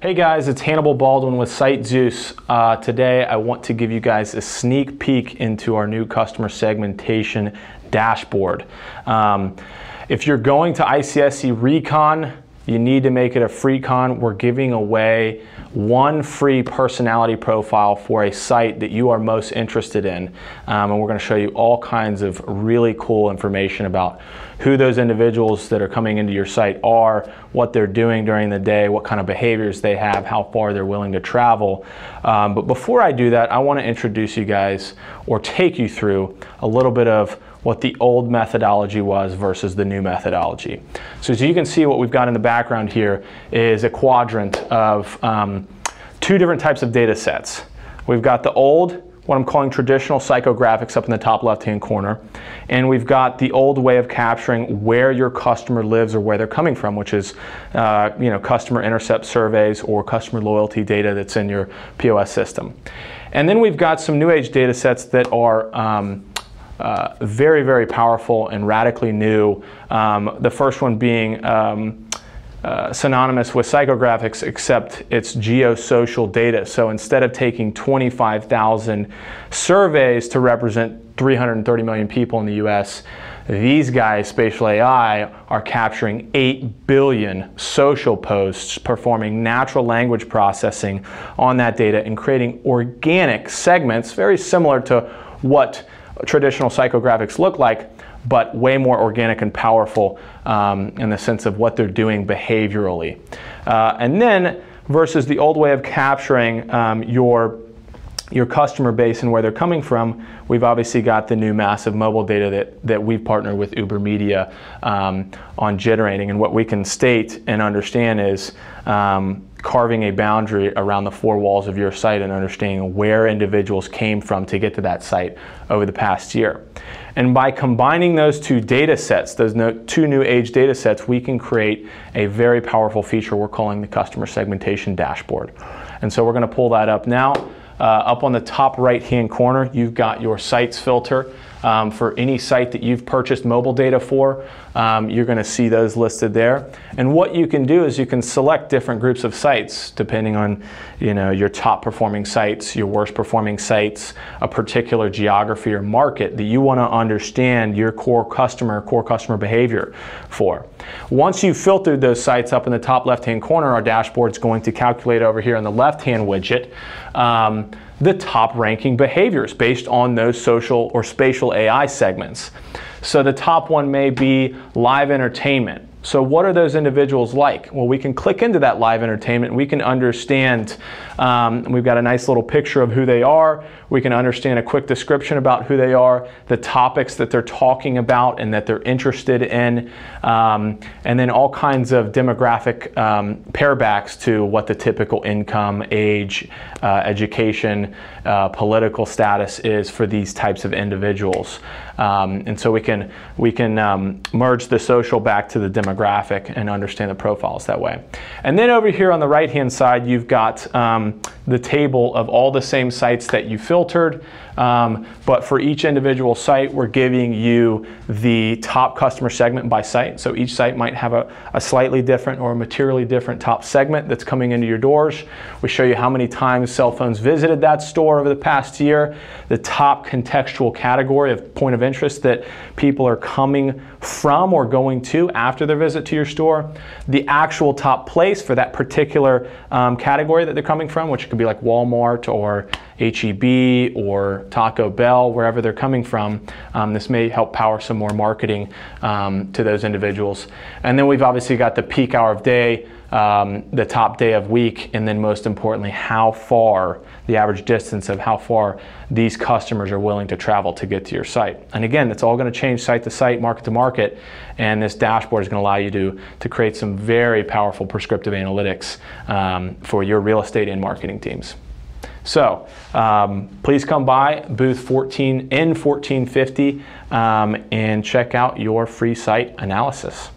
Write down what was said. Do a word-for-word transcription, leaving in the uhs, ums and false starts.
Hey guys, it's Hannibal Baldwin with Site Zeus. Uh, today I want to give you guys a sneak peek into our new Customer Segmentation Dashboard. Um, if you're going to I C S C Recon, you need to make it a free con. We're giving away one free personality profile for a site that you are most interested in. Um, and we're gonna show you all kinds of really cool information about who those individuals that are coming into your site are, what they're doing during the day, what kind of behaviors they have, how far they're willing to travel. Um, but before I do that, I wanna introduce you guys or take you through a little bit of what the old methodology was versus the new methodology. So as you can see, what we've got in the background here is a quadrant of um, two different types of data sets. We've got the old, what I'm calling traditional psychographics up in the top left-hand corner, and we've got the old way of capturing where your customer lives or where they're coming from, which is uh, you know, customer intercept surveys or customer loyalty data that's in your P O S system. And then we've got some new age data sets that are um, Uh, very, very powerful and radically new. Um, the first one being um, uh, synonymous with psychographics, except it's geosocial data. So instead of taking twenty-five thousand surveys to represent three hundred thirty million people in the U S, these guys, Spatial A I, are capturing eight billion social posts, performing natural language processing on that data and creating organic segments, very similar to what traditional psychographics look like, but way more organic and powerful um, in the sense of what they're doing behaviorally. Uh, and then versus the old way of capturing um, your your customer base and where they're coming from, we've obviously got the new massive mobile data that, that we've partnered with Uber Media um, on generating. And what we can state and understand is um, carving a boundary around the four walls of your site and understanding where individuals came from to get to that site over the past year. And by combining those two data sets, those no, two new age data sets, we can create a very powerful feature we're calling the Customer Segmentation Dashboard. And so we're going to pull that up now. Uh, up on the top right-hand corner, you've got your sites filter. Um, for any site that you've purchased mobile data for, um, you're going to see those listed there. And what you can do is you can select different groups of sites depending on, you know, your top-performing sites, your worst-performing sites, a particular geography or market that you want to understand your core customer, core customer behavior for. Once you've filtered those sites up in the top left-hand corner, our dashboard's going to calculate over here in the left-hand widget um, the top ranking behaviors based on those social or spatial A I segments. So the top one may be live entertainment. So what are those individuals like? Well, we can click into that live entertainment and we can understand, um, we've got a nice little picture of who they are. We can understand a quick description about who they are, the topics that they're talking about and that they're interested in, um, and then all kinds of demographic um, pairbacks to what the typical income, age, uh, education, uh, political status is for these types of individuals. Um, and so we can, we can um, merge the social back to the demographic graphic and understand the profiles that way. And then over here on the right hand side, you've got um, the table of all the same sites that you filtered, um, but for each individual site we're giving you the top customer segment by site. So each site might have a, a slightly different or a materially different top segment that's coming into your doors. We show you how many times cell phones visited that store over the past year, the top contextual category of point of interest that people are coming from or going to after their visit to your store, the actual top place for that particular um, category that they're coming from, which could be like Walmart or H E B or Taco Bell, wherever they're coming from. Um, this may help power some more marketing um, to those individuals. And then we've obviously got the peak hour of day, um, the top day of week, and then most importantly, how far, the average distance of how far these customers are willing to travel to get to your site. And again, it's all going to change site to site, market to market, and this dashboard is going to allow you to, to create some very powerful prescriptive analytics um, for your real estate and marketing teams. So um, please come by booth fourteen N fourteen fifty um, and check out your free site analysis.